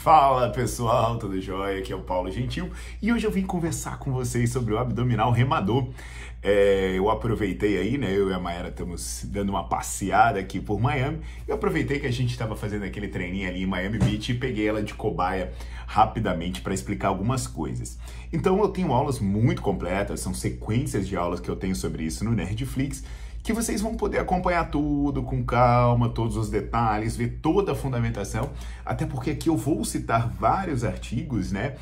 Fala pessoal, tudo jóia? Aqui é o Paulo Gentil e hoje eu vim conversar com vocês sobre o abdominal remador. Eu aproveitei aí, né, eu e a Mayara estamos dando uma passeada aqui por Miami. Eu aproveitei que a gente estava fazendo aquele treininho ali em Miami Beach e peguei ela de cobaia rapidamente para explicar algumas coisas. Então eu tenho aulas muito completas, são sequências de aulas que eu tenho sobre isso no Nerdflix, que vocês vão poder acompanhar tudo com calma, todos os detalhes, ver toda a fundamentação, até porque aqui eu vou citar vários artigos, né?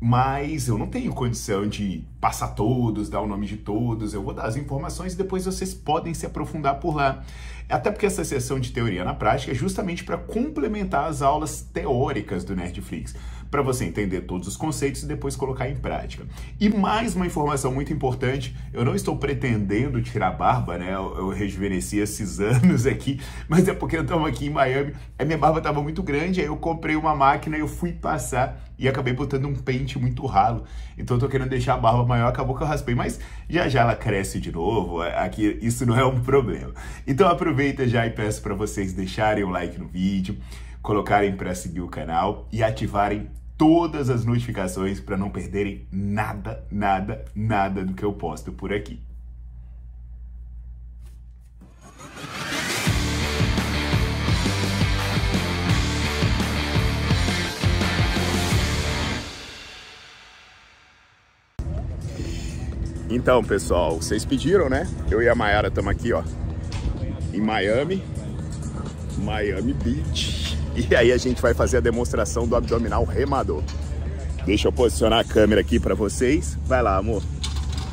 Mas eu não tenho condição de passar todos, dar o nome de todos, eu vou dar as informações e depois vocês podem se aprofundar por lá. Até porque essa sessão de teoria na prática é justamente para complementar as aulas teóricas do Nerdflix, para você entender todos os conceitos e depois colocar em prática. E mais uma informação muito importante, eu não estou pretendendo tirar barba, né? Eu rejuvenesci esses anos aqui, mas é porque eu estava aqui em Miami, a minha barba estava muito grande, aí eu comprei uma máquina, eu fui passar e acabei botando um pente muito ralo. Então eu tô querendo deixar a barba maior, acabou que eu raspei, mas já já ela cresce de novo, aqui isso não é um problema. Então aproveita já e peço para vocês deixarem o like no vídeo, colocarem para seguir o canal e ativarem todas as notificações para não perderem nada, nada, nada do que eu posto por aqui. Então, pessoal, vocês pediram, né? Eu e a Mayara estamos aqui, ó, em Miami, Miami Beach. E aí a gente vai fazer a demonstração do abdominal remador. Deixa eu posicionar a câmera aqui para vocês. Vai lá, amor.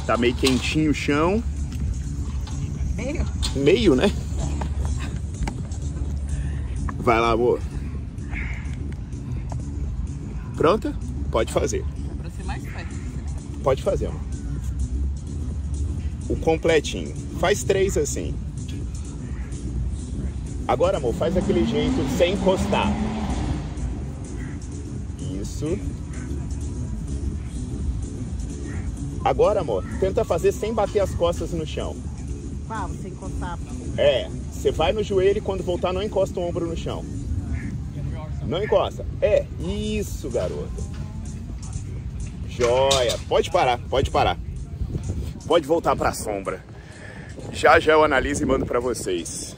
Tá meio quentinho o chão. Meio? Meio, né? Vai lá, amor. Pronta? Pode fazer. Dá pra ser mais perto. Pode fazer, amor. O completinho. Faz três assim. Agora, amor, faz aquele jeito sem encostar. Isso. Agora, amor, tenta fazer sem bater as costas no chão. Vamos, sem encostar. É, você vai no joelho e quando voltar não encosta o ombro no chão. Não encosta. É, isso, garota. Joia. Pode parar, pode parar. Pode voltar para a sombra. Já já eu analiso e mando para vocês.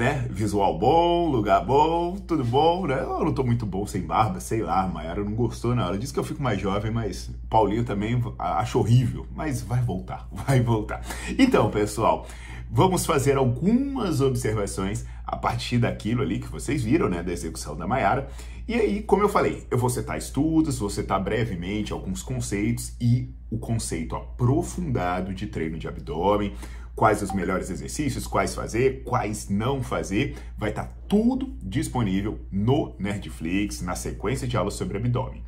Né? Visual bom, lugar bom, tudo bom, né? Eu não tô muito bom sem barba, sei lá, Mayara não gostou na hora. Disse que eu fico mais jovem, mas Paulinho também acha horrível. Mas vai voltar, vai voltar. Então, pessoal, vamos fazer algumas observações a partir daquilo ali que vocês viram, né? Da execução da Mayara. E aí, como eu falei, eu vou citar estudos, vou citar brevemente alguns conceitos e o conceito aprofundado de treino de abdômen, quais os melhores exercícios, quais fazer, quais não fazer, vai estar tudo disponível no Nerdflix, na sequência de aulas sobre abdômen.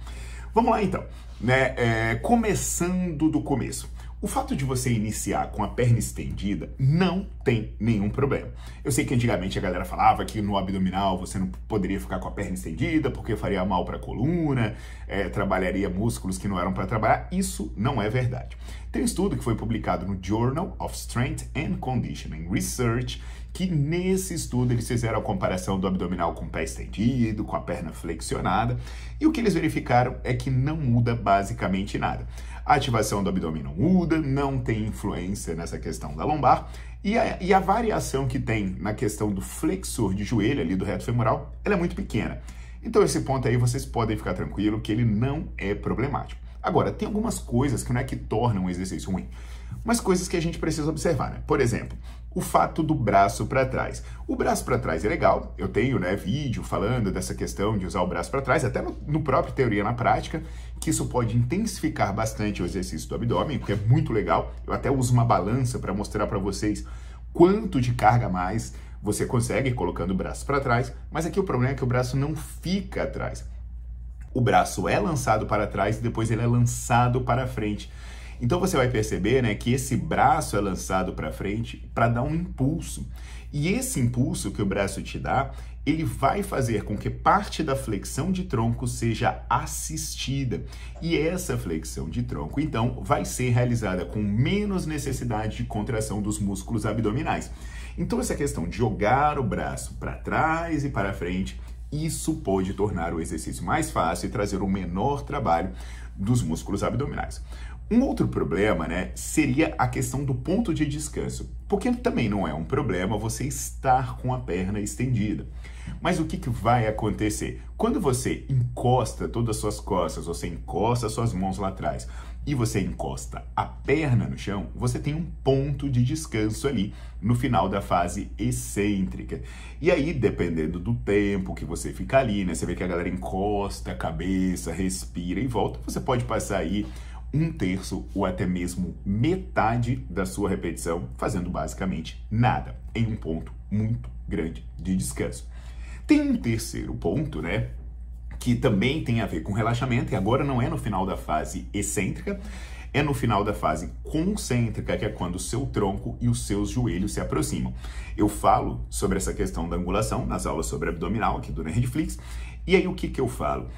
Vamos lá então, né? Começando do começo. O fato de você iniciar com a perna estendida não tem nenhum problema. Eu sei que antigamente a galera falava que no abdominal você não poderia ficar com a perna estendida porque faria mal para a coluna, trabalharia músculos que não eram para trabalhar. Isso não é verdade. Tem um estudo que foi publicado no Journal of Strength and Conditioning Research que nesse estudo eles fizeram a comparação do abdominal com o pé estendido, com a perna flexionada, e o que eles verificaram é que não muda basicamente nada. A ativação do abdômen não muda, não tem influência nessa questão da lombar, e a variação que tem na questão do flexor de joelho, ali do reto femoral, ela é muito pequena. Então esse ponto aí vocês podem ficar tranquilo que ele não é problemático. Agora, tem algumas coisas que não é que tornam o exercício ruim, mas coisas que a gente precisa observar, né? Por exemplo, o fato do braço para trás. O braço para trás é legal, eu tenho, né, vídeo falando dessa questão de usar o braço para trás, até no próprio Teoria na Prática, que isso pode intensificar bastante o exercício do abdômen, porque é muito legal. Eu até uso uma balança para mostrar para vocês quanto de carga a mais você consegue colocando o braço para trás, mas aqui o problema é que o braço não fica atrás. O braço é lançado para trás e depois ele é lançado para frente. Então você vai perceber, né, que esse braço é lançado para frente para dar um impulso. E esse impulso que o braço te dá, ele vai fazer com que parte da flexão de tronco seja assistida. E essa flexão de tronco, então, vai ser realizada com menos necessidade de contração dos músculos abdominais. Então essa questão de jogar o braço para trás e para frente, isso pode tornar o exercício mais fácil e trazer um menor trabalho dos músculos abdominais. Um outro problema, seria a questão do ponto de descanso, porque também não é um problema você estar com a perna estendida. Mas o que vai acontecer? Quando você encosta todas as suas costas, você encosta as suas mãos lá atrás e você encosta a perna no chão, você tem um ponto de descanso ali no final da fase excêntrica. E aí, dependendo do tempo que você fica ali, você vê que a galera encosta a cabeça, respira e volta, você pode passar aí um terço ou até mesmo metade da sua repetição, fazendo basicamente nada, em um ponto muito grande de descanso. Tem um terceiro ponto, que também tem a ver com relaxamento, e agora não é no final da fase excêntrica, é no final da fase concêntrica, que é quando o seu tronco e os seus joelhos se aproximam. Eu falo sobre essa questão da angulação nas aulas sobre abdominal aqui do Nerdflix, e aí o que eu falo?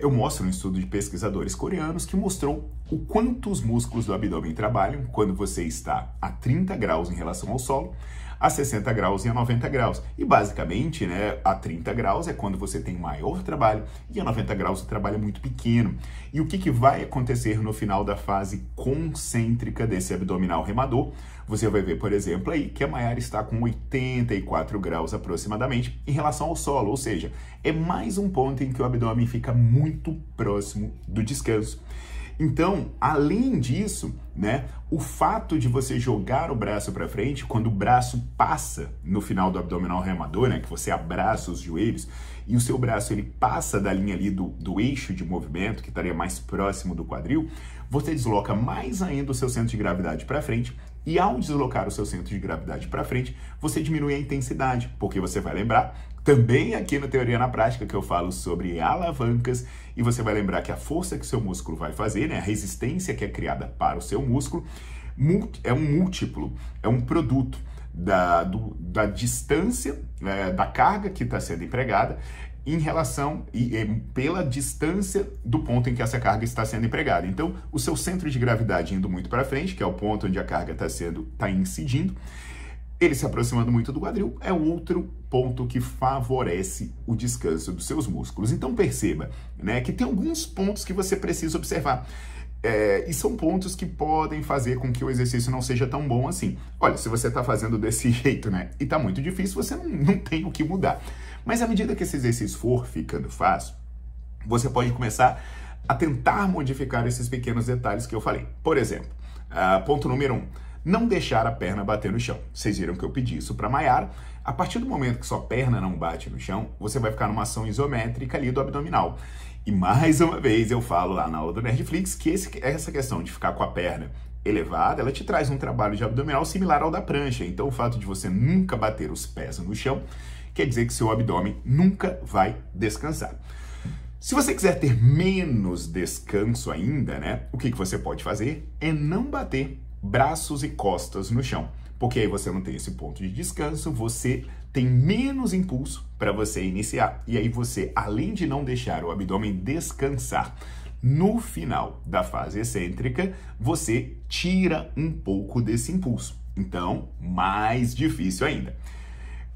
Eu mostro um estudo de pesquisadores coreanos que mostrou o quanto os músculos do abdômen trabalham quando você está a 30 graus em relação ao solo, a 60 graus e a 90 graus. E basicamente, a 30 graus é quando você tem maior trabalho e a 90 graus o trabalho é muito pequeno. E o que vai acontecer no final da fase concêntrica desse abdominal remador? Você vai ver, por exemplo, aí que a Mayara está com 84 graus aproximadamente em relação ao solo, ou seja, é mais um ponto em que o abdômen fica muito próximo do descanso. Então, além disso, o fato de você jogar o braço para frente, quando o braço passa no final do abdominal remador, que você abraça os joelhos e o seu braço ele passa da linha ali do eixo de movimento, que estaria mais próximo do quadril, você desloca mais ainda o seu centro de gravidade para frente. E ao deslocar o seu centro de gravidade para frente, você diminui a intensidade, porque você vai lembrar, também aqui no Teoria na Prática, que eu falo sobre alavancas, e você vai lembrar que a força que o seu músculo vai fazer, a resistência que é criada para o seu músculo, é um múltiplo, é um produto da distância, da carga que está sendo empregada, em relação e pela distância do ponto em que essa carga está sendo empregada. Então, o seu centro de gravidade indo muito para frente, que é o ponto onde a carga está incidindo, ele se aproximando muito do quadril, é outro ponto que favorece o descanso dos seus músculos. Então, perceba, que tem alguns pontos que você precisa observar. E são pontos que podem fazer com que o exercício não seja tão bom assim. Olha, se você está fazendo desse jeito, e está muito difícil, você não tem o que mudar. Mas à medida que esse exercício for ficando fácil, você pode começar a tentar modificar esses pequenos detalhes que eu falei. Por exemplo, ponto número 1, não deixar a perna bater no chão. Vocês viram que eu pedi isso para a Mayara. A partir do momento que sua perna não bate no chão, você vai ficar numa ação isométrica ali do abdominal. E mais uma vez eu falo lá na aula do Nerdflix que essa questão de ficar com a perna elevada, ela te traz um trabalho de abdominal similar ao da prancha. Então o fato de você nunca bater os pés no chão quer dizer que seu abdômen nunca vai descansar. Se você quiser ter menos descanso ainda, o que você pode fazer é não bater braços e costas no chão, porque aí você não tem esse ponto de descanso, você tem menos impulso para você iniciar. E aí você, além de não deixar o abdômen descansar no final da fase excêntrica, você tira um pouco desse impulso. Então, mais difícil ainda.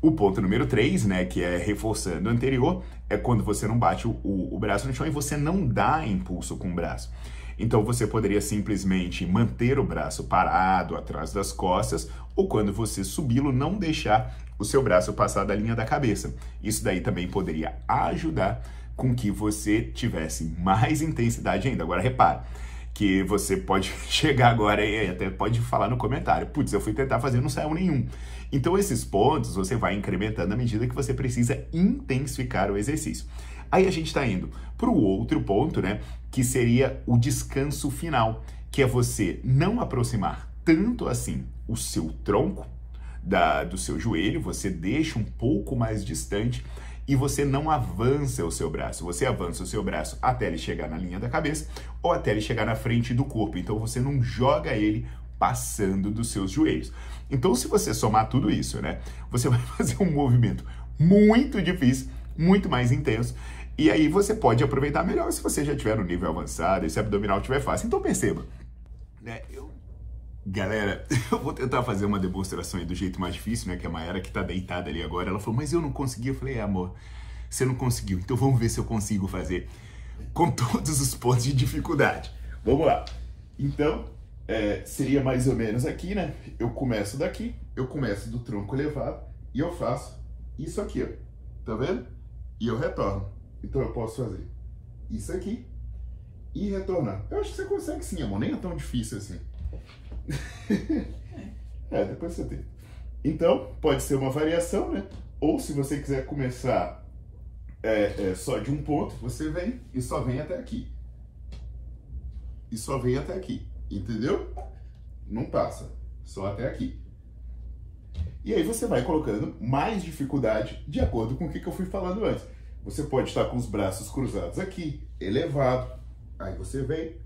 O ponto número 3, que é reforçando o anterior, é quando você não bate o braço no chão e você não dá impulso com o braço. Então, você poderia simplesmente manter o braço parado atrás das costas ou, quando você subi-lo, não deixar o seu braço passar da linha da cabeça. Isso daí também poderia ajudar com que você tivesse mais intensidade ainda. Agora, repara que você pode chegar agora e até pode falar no comentário, putz, eu fui tentar fazer e não saiu nenhum. Então, esses pontos você vai incrementando à medida que você precisa intensificar o exercício. Aí a gente está indo para o outro ponto, que seria o descanso final, que é você não aproximar tanto assim o seu tronco do seu joelho, você deixa um pouco mais distante e você não avança o seu braço. Você avança o seu braço até ele chegar na linha da cabeça ou até ele chegar na frente do corpo. Então, você não joga ele passando dos seus joelhos. Então, se você somar tudo isso, você vai fazer um movimento muito difícil, muito mais intenso. E aí você pode aproveitar melhor se você já tiver no nível avançado, esse abdominal estiver fácil. Então perceba, Galera, eu vou tentar fazer uma demonstração aí do jeito mais difícil, né? Que a Mayara, que tá deitada ali agora, ela falou, mas eu não consegui. Eu falei, amor, você não conseguiu, então vamos ver se eu consigo fazer com todos os pontos de dificuldade. Vamos lá. Então, seria mais ou menos aqui, né? Eu começo daqui, eu começo do tronco elevado e eu faço isso aqui, ó. Tá vendo? E eu retorno. Então eu posso fazer isso aqui e retornar. Eu acho que você consegue sim, amor, nem é tão difícil assim. Depois você tem. Então, pode ser uma variação, né? Ou se você quiser começar só de um ponto, você vem e só vem até aqui. E só vem até aqui, entendeu? Não passa, só até aqui. E aí você vai colocando mais dificuldade de acordo com o que eu fui falando antes. Você pode estar com os braços cruzados aqui, elevado. Aí você vem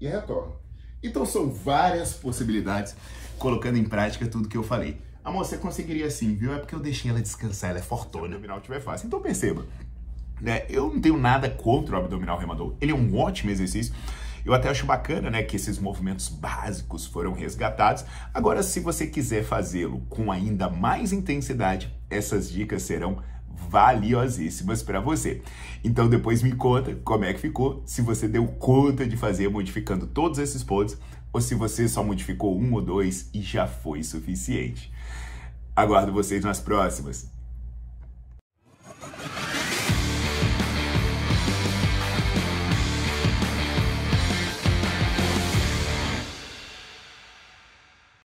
e retorna. Então são várias possibilidades, colocando em prática tudo que eu falei. Amor, você conseguiria sim, viu? É porque eu deixei ela descansar, ela é fortona. O abdominal estiver fácil. Então perceba, né? Eu não tenho nada contra o abdominal remador. Ele é um ótimo exercício. Eu até acho bacana, né, que esses movimentos básicos foram resgatados. Agora, se você quiser fazê-lo com ainda mais intensidade, essas dicas serão valiosíssimas para você. Então depois me conta como é que ficou, se você deu conta de fazer modificando todos esses pontos ou se você só modificou um ou dois e já foi suficiente. Aguardo vocês nas próximas.